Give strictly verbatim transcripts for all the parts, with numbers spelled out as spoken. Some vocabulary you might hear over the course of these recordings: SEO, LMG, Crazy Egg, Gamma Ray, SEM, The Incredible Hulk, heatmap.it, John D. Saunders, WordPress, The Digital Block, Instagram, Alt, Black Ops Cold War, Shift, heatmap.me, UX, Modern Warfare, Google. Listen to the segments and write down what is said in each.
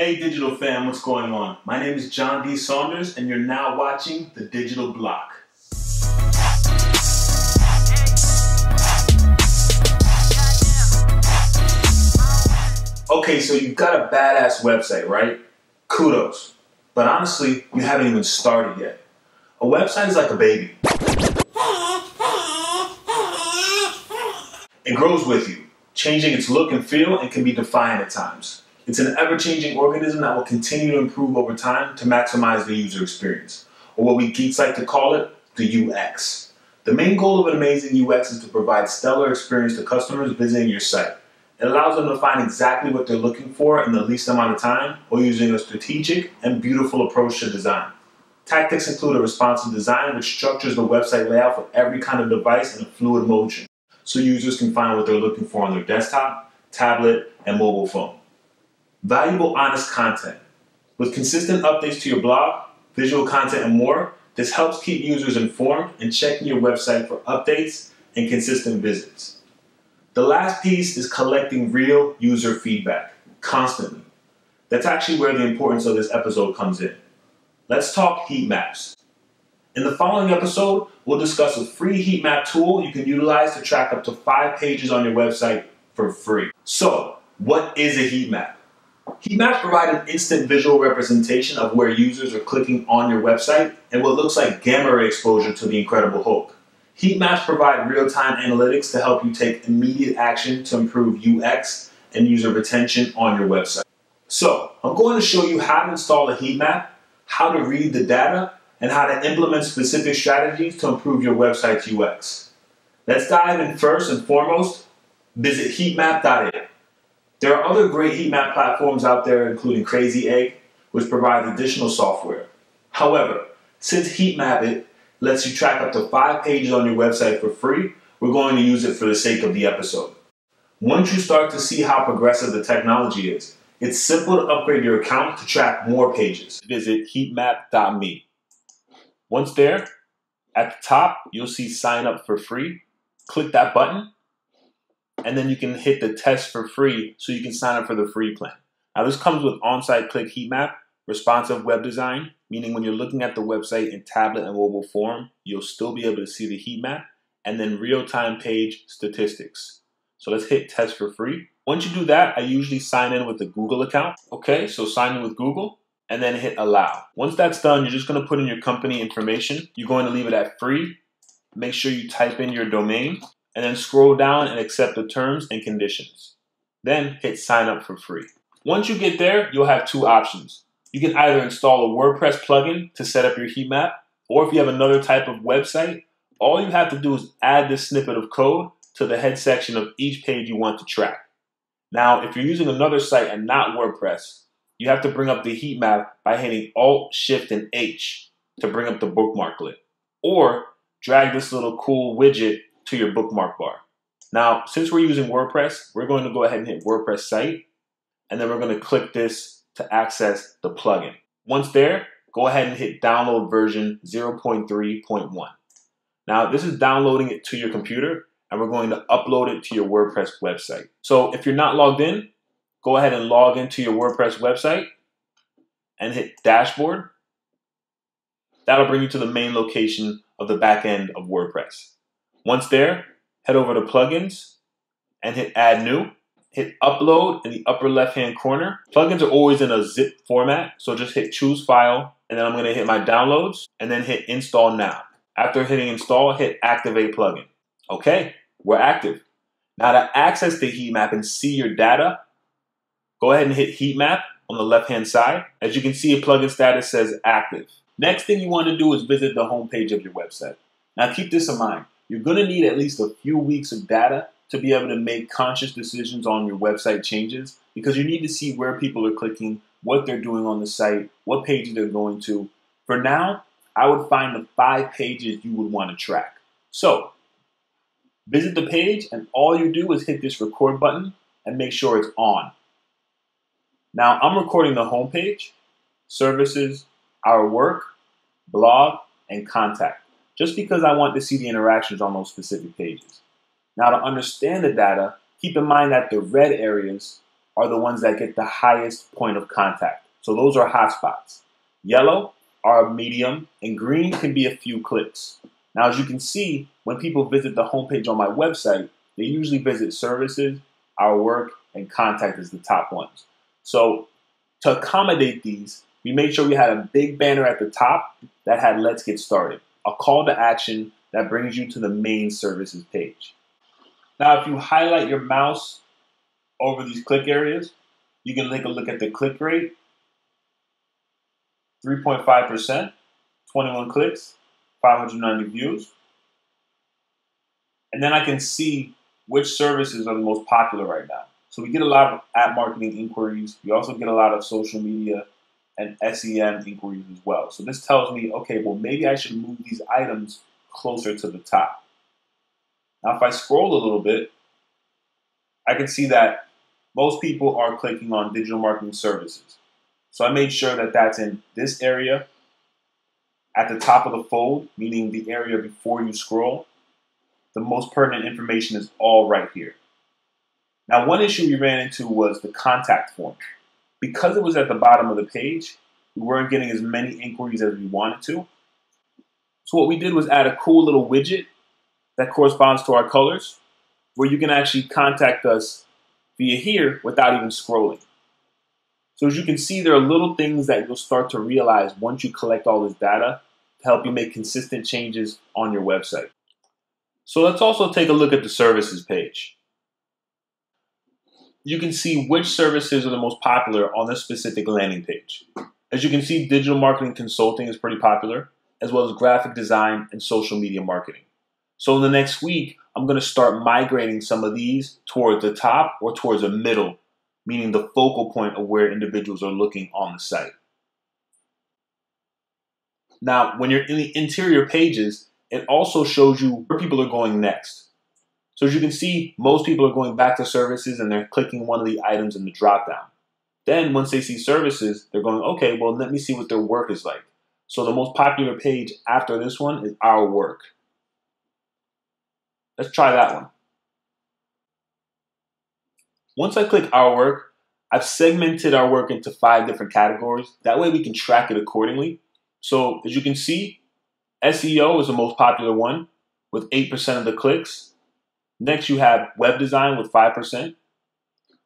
Hey Digital Fam, what's going on? My name is John D. Saunders and you're now watching The Digital Block. Okay, so you've got a badass website, right? Kudos. But honestly, you haven't even started yet. A website is like a baby. It grows with you, changing its look and feel and can be defiant at times. It's an ever-changing organism that will continue to improve over time to maximize the user experience, or what we geeks like to call it, the U X. The main goal of an amazing U X is to provide stellar experience to customers visiting your site. It allows them to find exactly what they're looking for in the least amount of time, while using a strategic and beautiful approach to design. Tactics include a responsive design which structures the website layout for every kind of device in a fluid motion, so users can find what they're looking for on their desktop, tablet, and mobile phone. Valuable, honest content. With consistent updates to your blog, visual content, and more, this helps keep users informed and checking your website for updates and consistent visits. The last piece is collecting real user feedback constantly. That's actually where the importance of this episode comes in. Let's talk heat maps. In the following episode, we'll discuss a free heat map tool you can utilize to track up to five pages on your website for free. So, what is a heat map? Heat maps provide an instant visual representation of where users are clicking on your website and what looks like gamma ray exposure to The Incredible Hulk. Heat maps provide real-time analytics to help you take immediate action to improve U X and user retention on your website. So, I'm going to show you how to install a heat map, how to read the data, and how to implement specific strategies to improve your website's U X. Let's dive in first and foremost. Visit heatmap dot it. There are other great heatmap platforms out there, including Crazy Egg, which provides additional software. However, since heatmap dot it lets you track up to five pages on your website for free, we're going to use it for the sake of the episode. Once you start to see how progressive the technology is, it's simple to upgrade your account to track more pages. Visit heatmap dot me. Once there, at the top, you'll see sign up for free. Click that button. And then you can hit the test for free so you can sign up for the free plan. Now this comes with on-site click heatmap, responsive web design, meaning when you're looking at the website in tablet and mobile form, you'll still be able to see the heat map, and then real-time page statistics. So let's hit test for free. Once you do that, I usually sign in with a Google account. Okay, so sign in with Google and then hit allow. Once that's done, you're just gonna put in your company information. You're going to leave it at free. Make sure you type in your domain, and then scroll down and accept the terms and conditions. Then hit sign up for free. Once you get there, you'll have two options. You can either install a WordPress plugin to set up your heat map, or if you have another type of website, all you have to do is add this snippet of code to the head section of each page you want to track. Now, if you're using another site and not WordPress, you have to bring up the heat map by hitting Alt, Shift, and H to bring up the bookmarklet, or drag this little cool widget to your bookmark bar. Now, since we're using WordPress, we're going to go ahead and hit WordPress site, and then we're going to click this to access the plugin. Once there, go ahead and hit download version zero point three point one. Now, this is downloading it to your computer, and we're going to upload it to your WordPress website. So if you're not logged in, go ahead and log into your WordPress website and hit dashboard. That'll bring you to the main location of the back end of WordPress. Once there, head over to plugins and hit add new, hit upload in the upper left-hand corner. Plugins are always in a zip format, so just hit choose file, and then I'm gonna hit my downloads and then hit install now. After hitting install, hit activate plugin. Okay, we're active. Now to access the heat map and see your data, go ahead and hit heat map on the left-hand side. As you can see, plugin status says active. Next thing you wanna do is visit the homepage of your website. Now keep this in mind. You're going to need at least a few weeks of data to be able to make conscious decisions on your website changes, because you need to see where people are clicking, what they're doing on the site, what pages they're going to. For now, I would find the five pages you would want to track. So, visit the page, and all you do is hit this record button and make sure it's on. Now, I'm recording the homepage, services, our work, blog, and contact, just because I want to see the interactions on those specific pages. Now, to understand the data, keep in mind that the red areas are the ones that get the highest point of contact. So those are hotspots. Yellow are medium, and green can be a few clicks. Now, as you can see, when people visit the homepage on my website, they usually visit services, our work, and contact is the top ones. So to accommodate these, we made sure we had a big banner at the top that had "Let's get started," a call to action that brings you to the main services page. Now, if you highlight your mouse over these click areas, you can take a look at the click rate, three point five percent, twenty-one clicks, five hundred ninety views. And then I can see which services are the most popular right now. So we get a lot of app marketing inquiries. We also get a lot of social media and S E M inquiries as well. So this tells me, okay, well, maybe I should move these items closer to the top. Now, if I scroll a little bit, I can see that most people are clicking on digital marketing services. So I made sure that that's in this area at the top of the fold, meaning the area before you scroll. The most pertinent information is all right here. Now, one issue we ran into was the contact form. Because it was at the bottom of the page, we weren't getting as many inquiries as we wanted to. So what we did was add a cool little widget that corresponds to our colors, where you can actually contact us via here without even scrolling. So as you can see, there are little things that you'll start to realize once you collect all this data to help you make consistent changes on your website. So let's also take a look at the services page. You can see which services are the most popular on this specific landing page. As you can see, digital marketing consulting is pretty popular, as well as graphic design and social media marketing. So in the next week, I'm going to start migrating some of these towards the top or towards the middle, meaning the focal point of where individuals are looking on the site. Now, when you're in the interior pages, it also shows you where people are going next. So as you can see, most people are going back to services and they're clicking one of the items in the dropdown. Then once they see services, they're going, okay, well, let me see what their work is like. So the most popular page after this one is our work. Let's try that one. Once I click our work, I've segmented our work into five different categories. That way we can track it accordingly. So as you can see, S E O is the most popular one with eight percent of the clicks. Next, you have web design with five percent.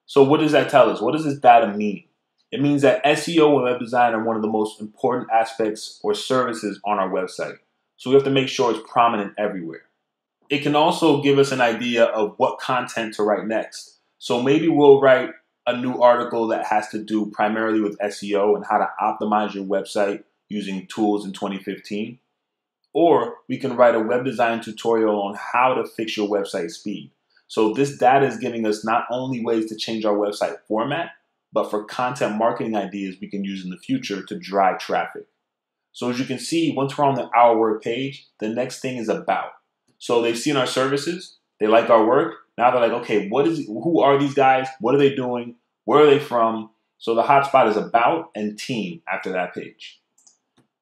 So what does that tell us? What does this data mean? It means that S E O and web design are one of the most important aspects or services on our website. So we have to make sure it's prominent everywhere. It can also give us an idea of what content to write next. So maybe we'll write a new article that has to do primarily with S E O and how to optimize your website using tools in twenty fifteen. Or we can write a web design tutorial on how to fix your website speed. So this data is giving us not only ways to change our website format, but for content marketing ideas we can use in the future to drive traffic. So as you can see, once we're on the Our Work page, the next thing is about. So they've seen our services, they like our work. Now they're like, okay, what is, who are these guys? What are they doing? Where are they from? So the hotspot is about and team after that page.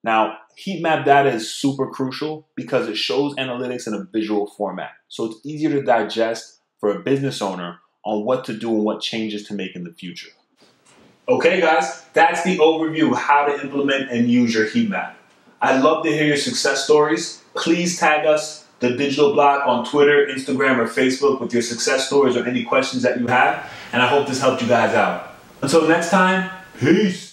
Now, heat map data is super crucial because it shows analytics in a visual format. So it's easier to digest for a business owner on what to do and what changes to make in the future. Okay guys, that's the overview of how to implement and use your heat map. I'd love to hear your success stories. Please tag us, The Digital Block, on Twitter, Instagram, or Facebook with your success stories or any questions that you have. And I hope this helped you guys out. Until next time, peace.